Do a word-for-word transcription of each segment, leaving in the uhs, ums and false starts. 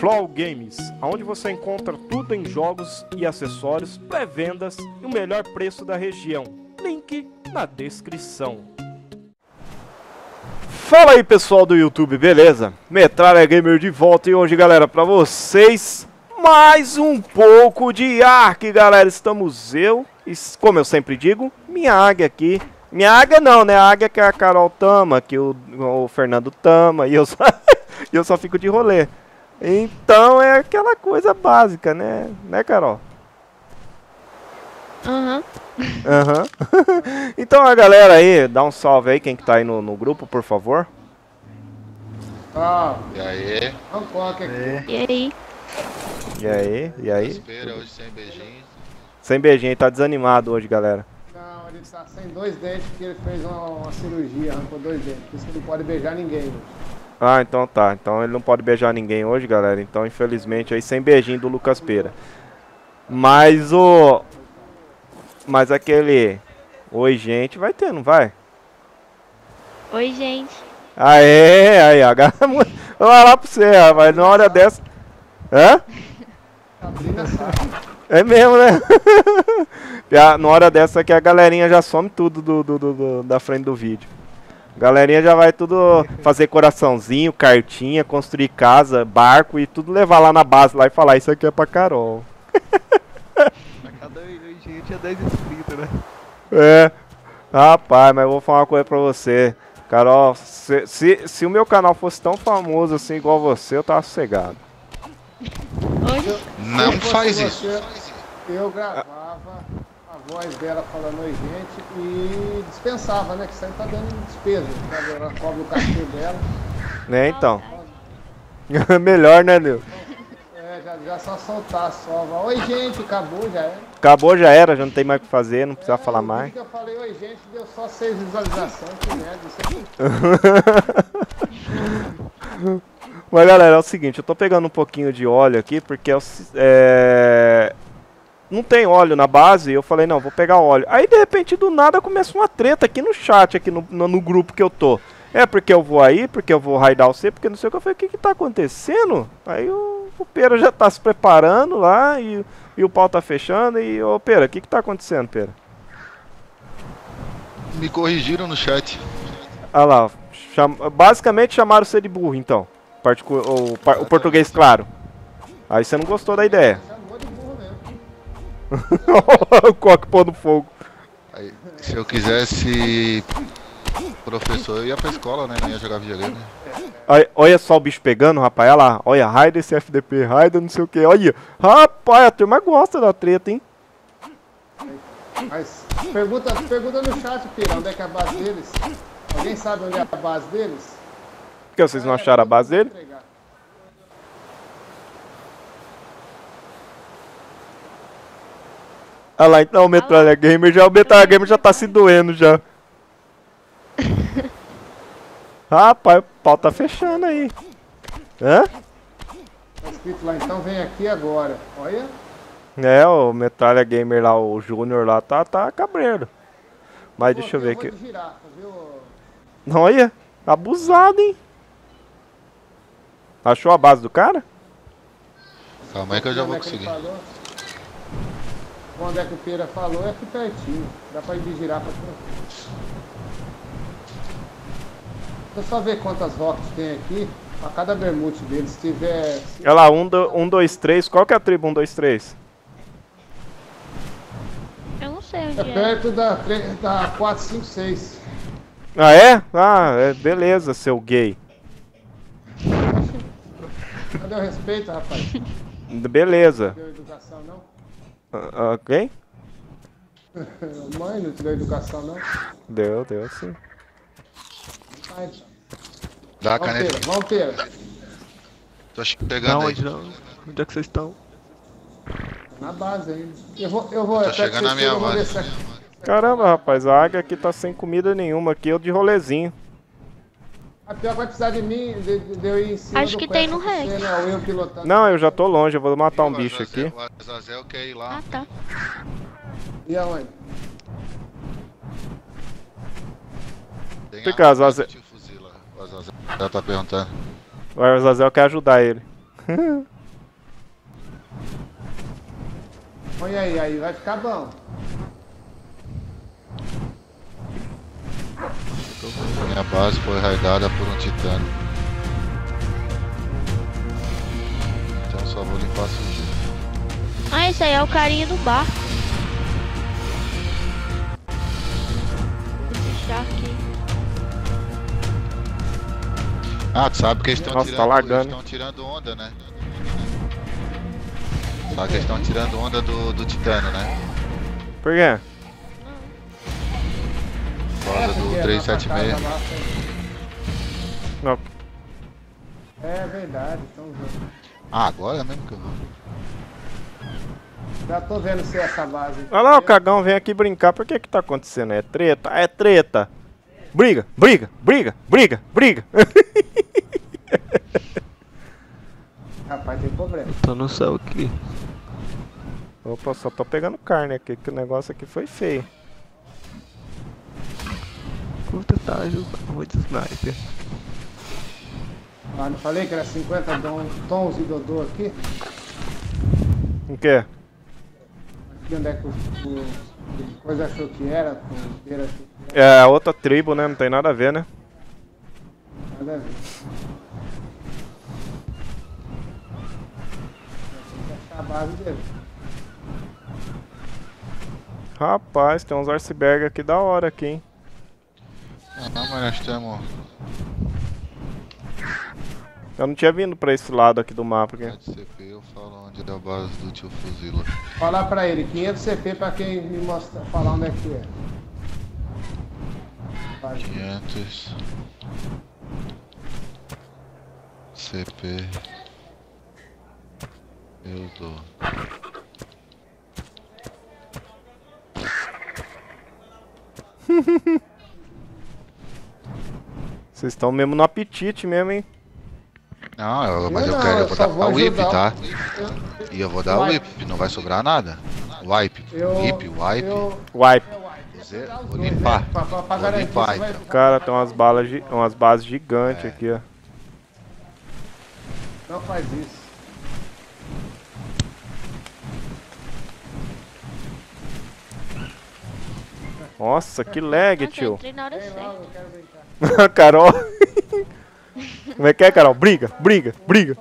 Flow Games, onde você encontra tudo em jogos e acessórios, pré-vendas e o melhor preço da região. Link na descrição. Fala aí pessoal do YouTube, beleza? Metralha Gamer de volta e hoje, galera, pra vocês mais um pouco de Ark, galera. Estamos eu, e, como eu sempre digo, minha águia aqui. Minha águia não, né? A águia que é a Carol Tama, que o, o Fernando Tama, e eu só, eu só fico de rolê. Então é aquela coisa básica, né? Né, Carol? Aham. Aham. Então a galera aí, dá um salve aí, quem que tá aí no, no grupo, por favor. Ah, e aí? E aí? E aí? E aí? Espera hoje sem beijinho. Sem beijinho, tá desanimado hoje, galera. Não, ele tá sem dois dentes porque ele fez uma, uma cirurgia, arrancou dois dentes. Por isso que não pode beijar ninguém hoje. Ah, então tá. Então ele não pode beijar ninguém hoje, galera. Então, infelizmente, aí sem beijinho do Lucas Pera. Mas o... Mas aquele... Oi, gente. Vai ter, não vai? Oi, gente. Aê, aí, ó. Vai lá pra você, ó. Mas na hora dessa... Hã? É mesmo, né? Na hora dessa que a galerinha já some tudo do, do, do, do, da frente do vídeo. Galerinha já vai tudo fazer coraçãozinho, cartinha, construir casa, barco e tudo levar lá na base lá e falar isso aqui é pra Carol. A cada gente é dez inscritos, né? É. Rapaz, mas eu vou falar uma coisa pra você. Carol, se, se, se o meu canal fosse tão famoso assim igual você, eu tava sossegado. Oi? Não faz isso. Eu gravava... A voz dela falando oi gente e dispensava, né? Que isso aí tá dando despesa, né? Ela cobra o cachê dela. Né, então. Melhor, né, Leo? É, já, já só soltar, só. Oi gente, acabou, já era. Acabou, já era, já não tem mais o que fazer, não precisa é, falar mais. Eu falei oi gente, deu só seis visualizações, que merda, isso aqui. Mas galera, é o seguinte, eu tô pegando um pouquinho de óleo aqui, porque eu, é... não tem óleo na base, eu falei, não, vou pegar óleo. Aí, de repente, do nada, começa uma treta aqui no chat, aqui no, no, no grupo que eu tô. É porque eu vou aí, porque eu vou raidar você, porque não sei o que. Eu falei, o que que tá acontecendo? Aí o, o Pera já tá se preparando lá e, e o pau tá fechando. E, ô, Pera, o que que tá acontecendo, Pera? Me corrigiram no chat. Ah lá, cham, basicamente chamaram você de burro, então. Particu o, o, o português, claro. Aí você não gostou da ideia. O coque pôr no fogo. Aí, se eu quisesse professor, eu ia pra escola, né? Não ia jogar videogame. Aí, olha só o bicho pegando, rapaz. Olha lá. Olha, raida esse F D P, raida não sei o que. Olha, rapaz, a turma gosta da treta, hein? Mas pergunta, pergunta no chat, Pira, onde é que é a base deles? Alguém sabe onde é a base deles? Por que vocês não acharam a base deles? Olha ah lá, então o Metralha Gamer já, o Metralha Gamer já tá se doendo já. Rapaz, o pau tá fechando aí. Hã? Tá escrito lá, então vem aqui agora. Olha. É, o Metralha Gamer lá, o Júnior lá, tá, tá cabreiro. Mas pô, deixa eu ver aqui. De girafa, viu? Olha, abusado, hein? Achou a base do cara? Calma aí que eu já vou conseguir. Onde é que o Pera falou, é aqui pertinho. Dá pra ir de girafa aqui. Deixa eu só ver quantas rocas tem aqui. A cada bermute deles, se tiver... Olha lá, um, dois, três. Qual que é a tribo um, dois, três? Eu não sei onde é. É perto da, da quatro, cinco, seis. Ah, é? Ah, é, beleza, seu gay. Cadê o respeito, rapaz? Beleza. Não deu educação, não? Uh, ok? Mãe, não te deu educação, não? Deu, deu sim. Vai, então. Dá a caneta. Vamos, Pera. Tô chegando não, aí. Não. Onde é que vocês estão? Na base ainda. Eu vou, eu vou. Tô chegando na minha base. Caramba, rapaz, a águia aqui tá sem comida nenhuma. Aqui eu de rolezinho. A pior vai precisar de mim, de, de eu ir em cima. Acho que tem no reg. Não, eu já tô longe, eu vou matar um bicho aqui. O Azazel quer ir lá. Ah, tá. E aonde? Fica, Azazel. O Azazel já tá perguntando. O Azazel quer ajudar ele. Põe aí, aí vai ficar bom. Minha base foi raidada por um titânio. Então só vou limpar a sujeira. Ah, isso aí é o carinha do barco. Esse shark. Ah, tu sabe que eles estão tirando, tá tirando onda, né? Sabe que eles estão tirando onda do, do titânio, né? Por quê? Roda do três sete seis. Não. É verdade, estão jogando. Ah, agora é mesmo que eu vou. Já tô vendo se é essa base. Olha lá, o cagão vem aqui brincar. Por que que tá acontecendo? É treta? É treta. Briga, briga, briga, briga, briga. Rapaz, tem problema. Eu tô no céu aqui. Opa, só tô pegando carne aqui, que o negócio aqui foi feio. Puta, tá muito sniper. Ah, não falei que era cinquenta tons de dodô aqui? O que? Aqui onde é que o, o, o coisa achou que era, o era, achou que era. É, outra tribo, né? Não tem nada a ver, né? Nada a ver. Tem que achar a base dele. Rapaz, tem uns iceberg aqui da hora aqui, hein? Ah, mas nós temos... Eu não tinha vindo pra esse lado aqui do mapa. quinhentos C P, eu falo onde é a base do tio Fuzila. Falar pra ele, quinhentos C P pra quem me mostra, falar onde é que é. Vai. quinhentos C P. Eu dou. Vocês estão mesmo no apetite mesmo, hein? Não, eu, mas eu, não, quero, eu, eu vou dar vou a whip, tá? Eu, e eu vou dar wipe. Whip, não vai sobrar nada. Wipe, eu, whip, wipe. Eu, wipe. Eu vou limpar. Pra, pra, pra vou limpar. Vai... Cara, tem umas, balas, umas bases gigantes é. Aqui, ó. Não faz isso. Nossa, que lag, nossa, tio. Entrei na hora certa. Carol. Como é que é, Carol? Briga, briga, briga.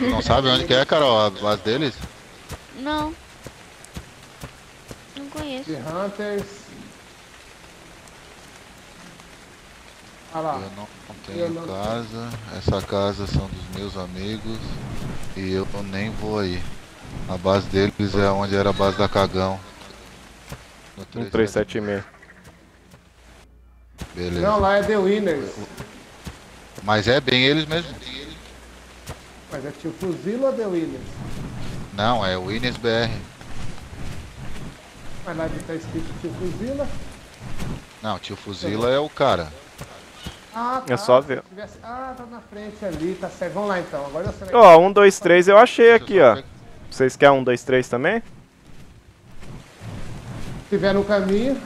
Não sabe onde que é, Carol, a base deles? Não. Não conheço. Seahunters. Ah lá. Eu não tenho eu não... casa. Essa casa são dos meus amigos. E eu nem vou aí. A base deles é onde era a base da Cagão. No três sete seis. Beleza. Não, lá é The Winners. Mas é bem eles mesmo. Mas é Tio Fuzila ou The Winners? Não, é Winners B R. Mas lá tá escrito Tio Fuzila? Não, Tio Fuzila é o cara. Ah, tá. É só ver. Ah, tá na frente ali, tá certo. Vamos lá então. Agora eu sei. Ó, um, dois, três eu achei aqui, ó. Vocês querem um, dois, três também? Se tiver no caminho.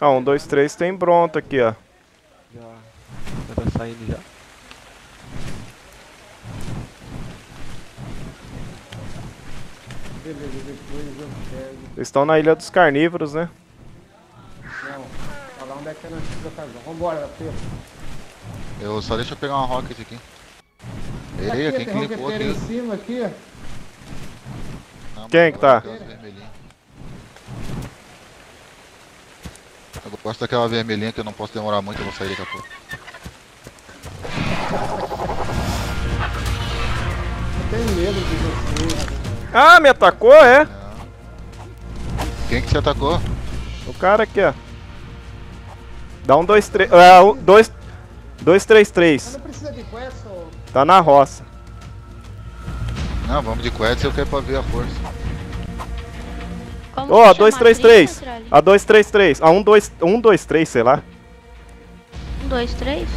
Ah, um, dois, três tem Bronto aqui, ó. Já. Já tá saindo já. Beleza, depois eu pego. Vocês estão na Ilha dos Carnívoros, né? Não, falar onde é que é na antiga casa. Vambora, Pedro. Eu só deixa eu pegar uma rocket aqui. Errei, quem que limpou aqui? Em cima, aqui, ó. Não, quem que tá? Eu gosto daquela vermelhinha que eu não posso demorar muito, eu vou sair daqui a pouco. Eu tenho medo de você. Ah, me atacou, é? Não. Quem que te atacou? O cara aqui, ó. Dá um, dois, três... Ah, um, dois... Dois, três, três. Não precisa de Quetzal. Tá na roça. Não, vamos de Quetzal, eu quero pra ver a força. Ó, dois, três, três. A dois, três, três. A um, dois, três, sei lá. um, dois, três?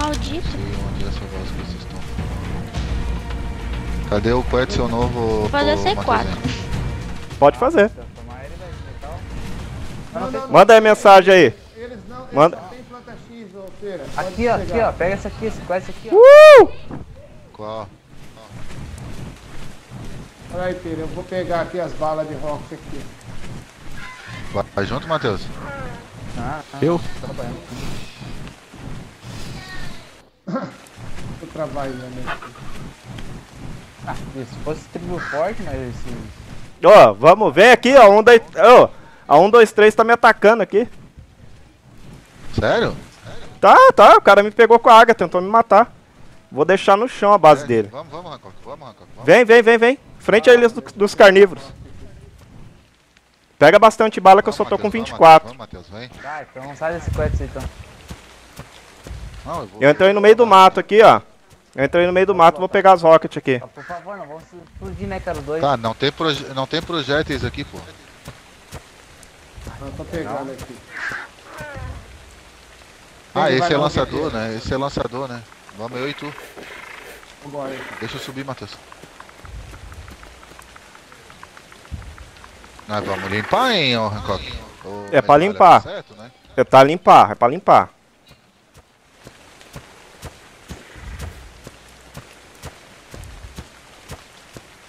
Maldito. Onde é essa voz que vocês estão? Cadê o Quetzal novo? Vou fazer C quatro. Pode fazer. Manda aí mensagem aí. Eles não, manda. Eles não tem planta X, ô Pera. Aqui, ó, aqui, ó. Pega essa aqui, quase essa aqui, ó. Uh! Qual? Olha aí, Pera, eu vou pegar aqui as balas de rock aqui. Vai junto, Matheus. Ah, ah, eu? Tô trabalhando. Tô trabalhando aqui. Ah, se fosse tribo forte, mas... Ó, oh, vamos ver aqui, ó. Um, dois, oh, a um, dois, três tá me atacando aqui. Sério? Sério? Tá, tá. O cara me pegou com a águia, tentou me matar. Vou deixar no chão a base é, dele. Vamos, vamos, Hancock. Vamos, Hancock. Vamos. Vem, vem, vem, vem. Frente ah, a eles do, dos carnívoros. Pega bastante bala que vamos, eu só tô Mateus, com vinte e quatro. Vamos, Mateus, vamos, Mateus, vem. Tá, então sai desse quetz aí, então. Não, eu, vou... eu entrei no meio do mato aqui, ó. Eu entrei no meio do mato, vou pegar as rockets aqui. Ah, por favor, não vamos explodir, né, cara? Dois. Tá, não tem, proje não tem projéteis aqui, pô. Não, tô pegando não. Aqui. Ah, Quem esse é lançador, ver? Né? Esse é lançador, né? Vamos eu e tu. Vambora. Deixa eu subir, Matheus. Nós vamos limpar, hein, ô Hancock? Ou é pra limpar. Tá certo, né? É pra limpar, é pra limpar.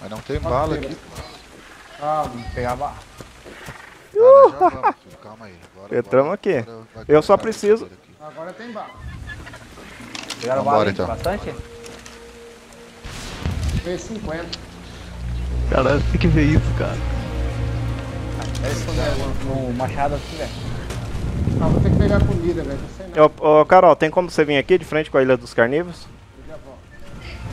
Mas não tem bala aqui. Ah, vamos pegar a barra. Uh! Cara, já vamos, calma aí. Agora, entramos agora, aqui. Agora vai, eu só preciso. Agora tem bala. Pegaram a bala então. Bastante? vê cinquenta. Caralho, tem que ver isso, cara. É isso, velho. No machado aqui, velho. Ah, vou ter que pegar comida, velho. Ô, ô, Carol, tem como você vir aqui de frente com a Ilha dos Carnívoros?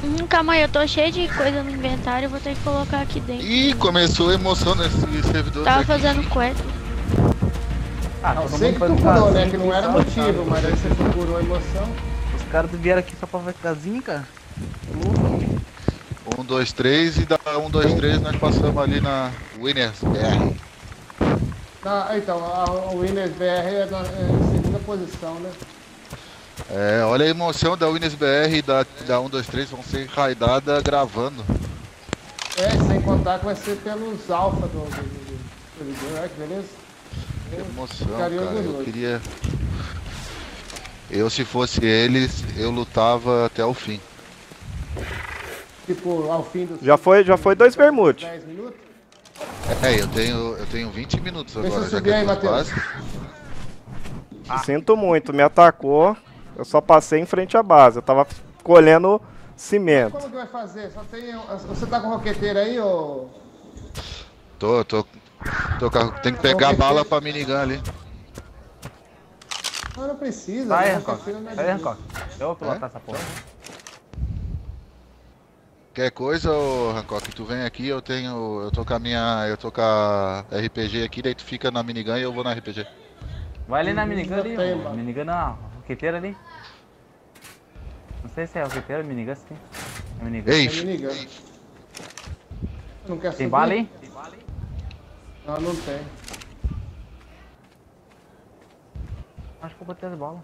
Hum, calma aí, eu tô cheio de coisa no inventário, vou ter que colocar aqui dentro. Ih, começou a emoção nesse servidor. Tava aqui. Fazendo quest. Ah, não, sei que tu curou, né? Que não era motivo, mas aí você procurou a emoção. Os caras vieram aqui só pra vacazinha, cara. Um, dois, três e da um, dois, três nós passamos ali na Winners B R. Ah, então, a Winners B R é na é segunda posição, né? É, olha a emoção da Winners B R e da, da um, dois, três vão ser raidada gravando. É, sem contar que vai ser pelos alfa do servidor, olha que beleza? Que emoção, eu cara, eu queria... Eu, se fosse eles, eu lutava até o fim. Tipo, ao fim do... Já foi, já foi dois vermutes. dez minutos? É, eu tenho, eu tenho vinte minutos agora. Deixa eu subir aí, Matheus. Ah. Sinto muito, me atacou. Eu só passei em frente à base, eu tava colhendo cimento. Como que vai fazer? Só tem... Você tá com roqueteiro aí, ou... Tô, tô... tô tem que pegar a bala pra minigun ali. Não, não precisa. Vai, Hancock. Vai, Hancock. Eu vou pilotar é? Essa porra. Quer coisa, ô Hancock? Tu vem aqui, eu tenho... Eu tô com a minha... Eu tô com a R P G aqui, daí tu fica na minigun e eu vou na R P G. Vai ali na minigun ali, mano. Minigun não. Roqueteiro ali? Não sei se é roqueteiro ou minigun, se tem. É minigun. Ei, é minigun. Não quer tem bala aí? Tem bala aí? Não, não tem. Acho que eu botei as bolas.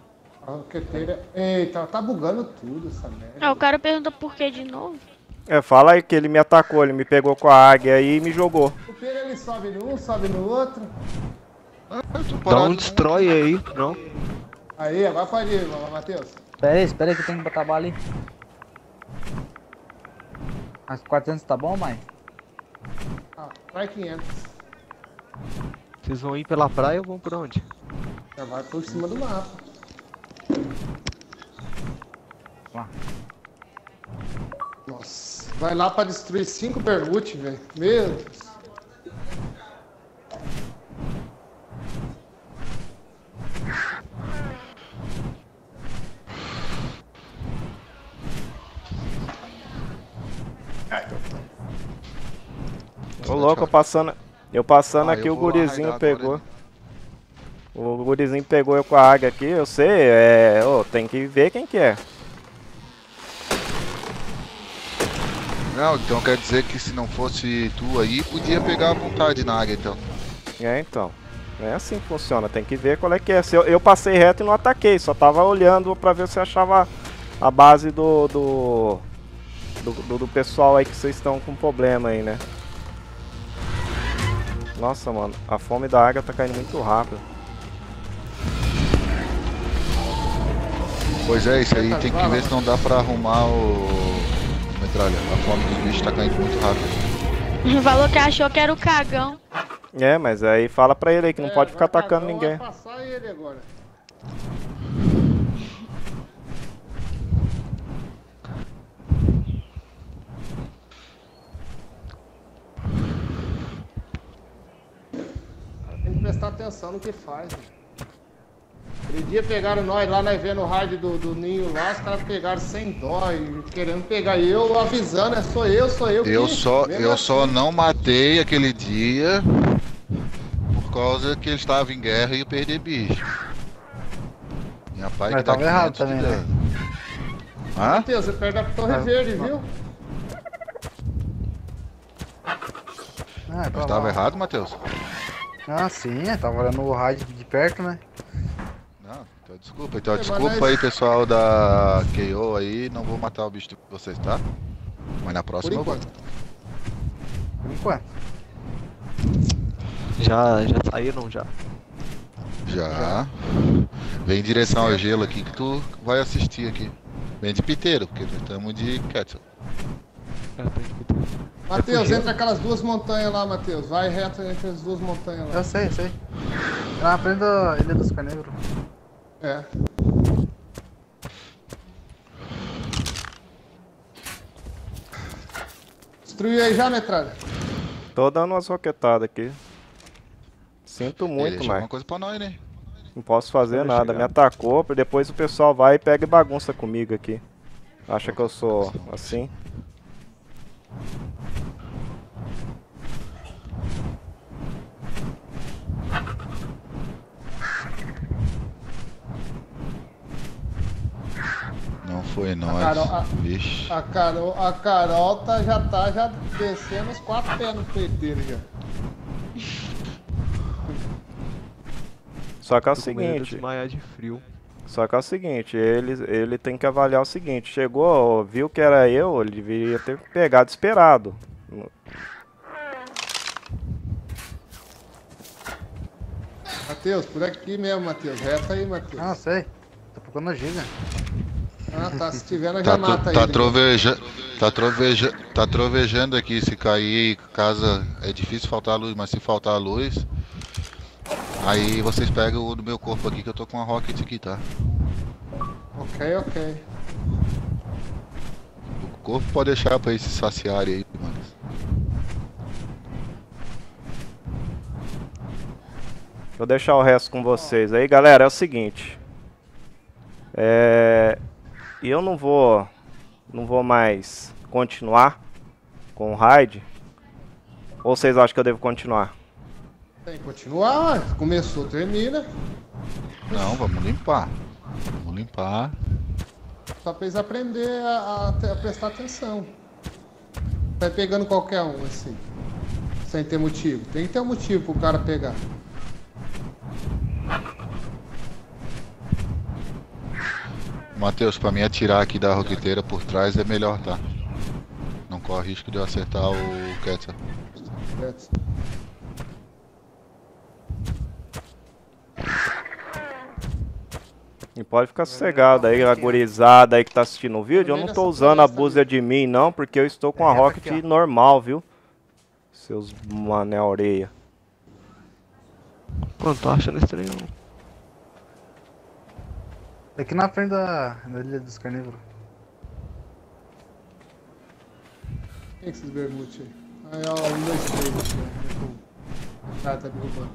A roqueteira... Eita, tá bugando tudo essa merda. Ah, o cara pergunta por que de novo. É, fala aí que ele me atacou, ele me pegou com a águia e me jogou. O Pedro ele sobe no um, sobe no outro. Ah, dá um destrói aí, não? Aí, agora pode ir, Matheus. Espera aí, espera aí que eu tenho que botar a bala ali. As quatrocentos tá bom, mãe? Ah, vai quinhentos. Vocês vão ir pela praia ou vão por onde? Já vai por cima do mapa. Lá. Nossa, vai lá pra destruir cinco permutes, velho. Meu Deus. Ô louco, passando, eu passando ah, aqui eu o gurizinho pegou. O gurizinho pegou eu com a águia aqui, eu sei, é. Oh, tem que ver quem que é. Não, então quer dizer que se não fosse tu aí, podia pegar à vontade na águia então. É então. É assim que funciona, tem que ver qual é que é. Eu, eu passei reto e não ataquei, só tava olhando pra ver se achava a base do. do. do, do pessoal aí que vocês estão com problema aí, né? Nossa, mano, a fome da água tá caindo muito rápido. Pois é, isso aí tem que ver se não dá pra arrumar o... Metralha, a fome dos bichos tá caindo muito rápido. Falou que achou que era o cagão. É, mas aí fala pra ele aí que não é, pode ficar atacando ninguém. Vai passar ele agora. Tem que prestar atenção no que faz. Aquele dia pegaram nós lá, né, vendo o rádio do, do Ninho lá, os caras pegaram sem dó, querendo pegar eu, avisando, é sou eu, sou eu. Eu, que, só, eu assim. só não matei aquele dia, por causa que ele estava em guerra e eu perdi bicho. Minha pai mas que tá aqui errado também, né? Ah? Meu Deus, você perde a Torre ah, Verde, não. viu? Ah, mas tava errado, Matheus? Ah, sim, tava olhando o rádio de perto, né? Não, então desculpa, então desculpa nós... aí pessoal da K O aí, não vou matar o bicho de vocês, tá? Mas na próxima eu vou. Por enquanto. Já, já saíram já. Já. já. Vem em direção ao gelo aqui que tu vai assistir aqui. Vem de piteiro, porque nós estamos de Quetzal. É, tá de piteiro. Matheus, é entre aquelas duas montanhas lá, Matheus. Vai reto entre as duas montanhas lá. Eu sei, eu sei. Lá na frente da Ilha dos Carneiros. É. Destruiu aí já, Metralha? Tô dando umas roquetadas aqui. Sinto muito, mas... alguma coisa pra nós, né? Não posso fazer Pode nada, chegar. me atacou, depois o pessoal vai e pega e bagunça comigo aqui. Acha que eu sou assim? Não foi nós. A Carol, a, Vixe. A Carol, a Carol tá, já tá já descendo os quatro pés no peito dele já. Só que é o seguinte, desmaiar de frio. Só que é o seguinte, ele, ele tem que avaliar o seguinte, chegou, viu que era eu, ele deveria ter pegado esperado. Matheus, por aqui mesmo, Matheus, reta aí, Matheus. Ah, sei, tá procurando a giga. Ah, tá, se tiver nós já mata ele. Tá trovejando, tá trovejando, tá trovejando aqui, se cair casa, é difícil faltar a luz, mas se faltar a luz... Aí vocês pegam o do meu corpo aqui, que eu tô com uma rocket aqui, tá? Ok, ok. O corpo pode deixar pra eles se saciarem aí, mano. Vou deixar o resto com vocês aí, galera, é o seguinte. É... Eu não vou... Não vou mais continuar com o raid. Ou vocês acham que eu devo continuar? Tem que continuar, começou, termina. Não, vamos limpar. Vamos limpar. Só pra eles aprenderem a, a, a prestar atenção. Vai pegando qualquer um assim. Sem ter motivo. Tem que ter um motivo pro cara pegar. Matheus, pra mim atirar aqui da roqueteira por trás é melhor, tá? Não corre risco de eu acertar o Quetzal. Quetzal. E pode ficar sossegado aí, a gurizada aí que tá assistindo o vídeo. Eu não tô usando a buzzer de mim, não, porque eu estou com a rocket normal, viu? Seus mané orelha. Quanto tô achando estranho. Aqui na frente da, da Ilha dos Carnívoros. Quem é que esses bermutes aí? Aí, ó, um, dois, três. Ah, tá me roubando.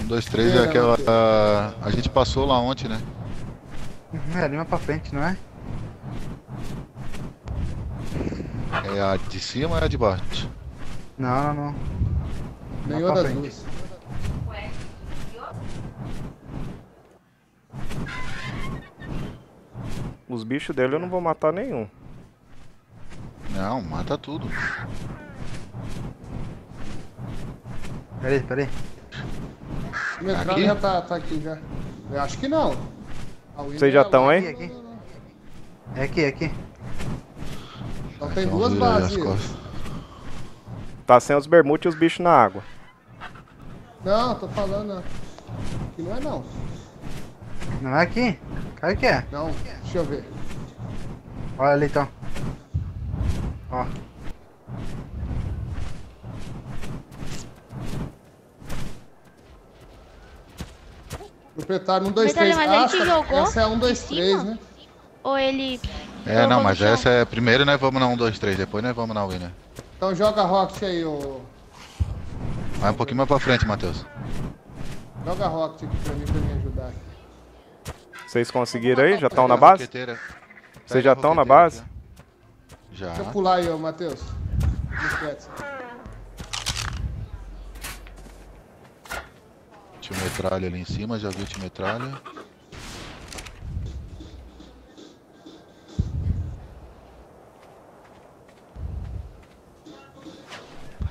um, dois, três é aquela... A, a gente passou lá ontem, né? É, ali mais pra frente, não é? É a de cima ou é a de baixo? Não, não, não. Nenhuma das duas. Os bichos dele eu não vou matar nenhum. Não, mata tudo. Peraí, peraí. O Metralha já tá, tá aqui já. Eu acho que não. Vocês já estão aí? É aqui, é aqui. Então tem duas bases. Tá sem os bermudos e os bichos na água. Não, tô falando. Aqui não é não. Não é aqui? Claro que é. Não, deixa eu ver. Olha ali então. Ó. O proprietário um, dois, três, essa é um, dois, três, né? Ou ele... É, não, mas essa é... Primeiro nós vamos na um, dois, três, depois nós vamos na Winner. Então joga Rocket aí, ô... Vai um pouquinho mais pra frente, Matheus. Joga Rocket aqui pra mim, pra me ajudar aqui. Vocês conseguiram aí? Já estão na base? Vocês já estão na base? Já. Deixa eu pular aí, ô Matheus. Tinha metralha ali em cima, já viu o metralha.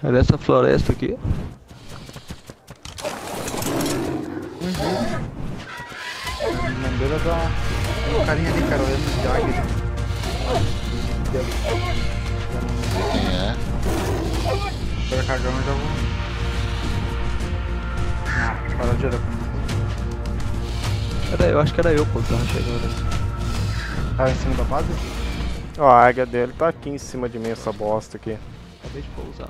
Olha essa floresta aqui. Uhum. Mandeira da... Tem um carinha ali, Carol, essa de águia. Não sei quem é. Se eu cagar, eu já vou... Para de olhar pra mim. Era eu, acho que era eu, pô, que tava chegando. Tava em cima da base? Ó, a águia dele tá aqui em cima de mim, essa bosta aqui. Acabei de pousar.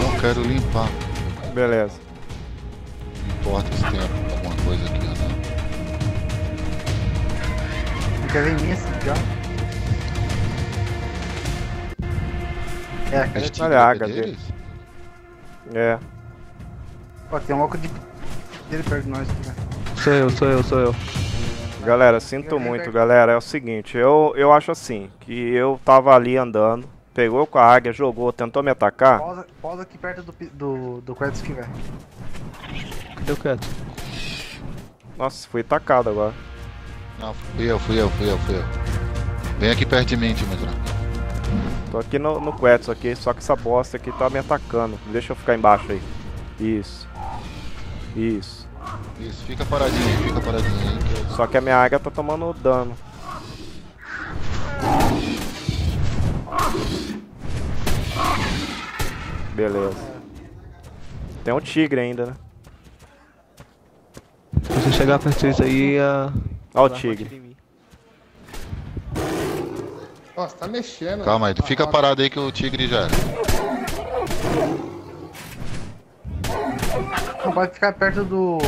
Eu quero limpar. Beleza. Não importa se tem alguma coisa aqui ou não. Quer ver em mim esse já? É, aquele tipo dele. É. Ó, tem um oco de... dele perto de nós. Sou eu, sou eu, sou eu. Galera, sinto muito, galera. É o seguinte, eu, eu acho assim, que eu tava ali andando. Pegou com a águia, jogou, tentou me atacar. Pausa, pausa aqui perto do do, do Quetzal que velho. Cadê o Quetzal? Nossa, fui atacado agora. Não, fui eu, fui eu, fui eu, fui eu. Vem aqui perto de mim, Timotran. Tô aqui no, no Quetzal aqui, só que essa bosta aqui tá me atacando. Deixa eu ficar embaixo aí. Isso. Isso. Isso, fica paradinho aí, fica paradinho aí. Que eu... Só que a minha águia tá tomando dano. Beleza. Tem um tigre ainda, né? Se você chegar perto disso aí, a... Olha o tigre. Nossa, tá mexendo. Calma aí, fica parado aí que o tigre já... Não pode ficar perto do...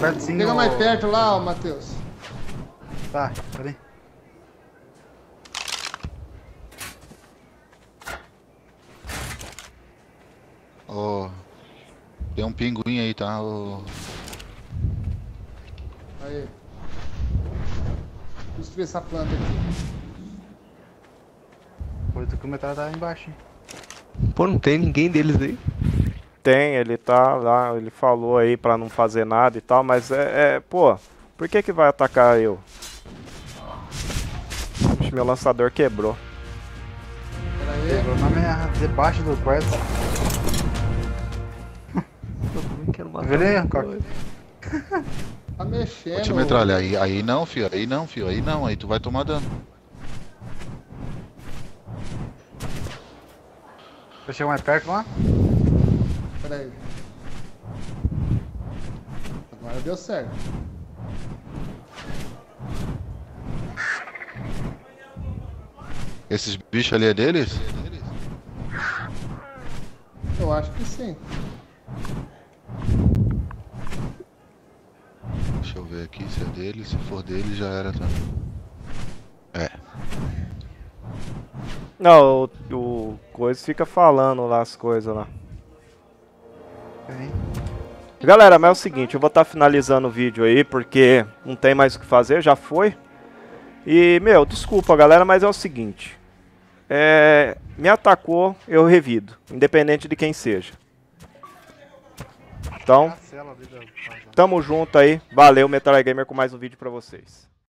Pertinho... Chega mais perto lá, ó, Matheus. Tá, peraí. Oh, tem um pinguim aí, tá? Oh. Aí. Destruir essa planta aqui. Pô, tô com o metralha tá embaixo, hein? Pô, não tem ninguém deles aí? Tem, ele tá lá, ele falou aí pra não fazer nada e tal, mas é... é pô, por que que vai atacar eu? Poxa, meu lançador quebrou. Pera aí. Quebrou na minha... debaixo do quarto. Quero matar. Velha, tá mexendo. Vou te metralhar aí, aí não, fio, aí não, fio, aí não, aí tu vai tomar dano. Deixa eu chegar mais perto lá. Pera aí. Agora deu certo. Esses bichos ali é deles? Eu acho que sim. Deixa eu ver aqui se é dele, se for dele já era também. É. Não, o, o coisa fica falando lá as coisas lá. É. Galera, mas é o seguinte, eu vou estar tá finalizando o vídeo aí porque não tem mais o que fazer, já foi. E, meu, desculpa galera, mas é o seguinte. É, me atacou, eu revido, independente de quem seja. Então, tamo junto aí. Valeu, Metralha Gamer, com mais um vídeo pra vocês.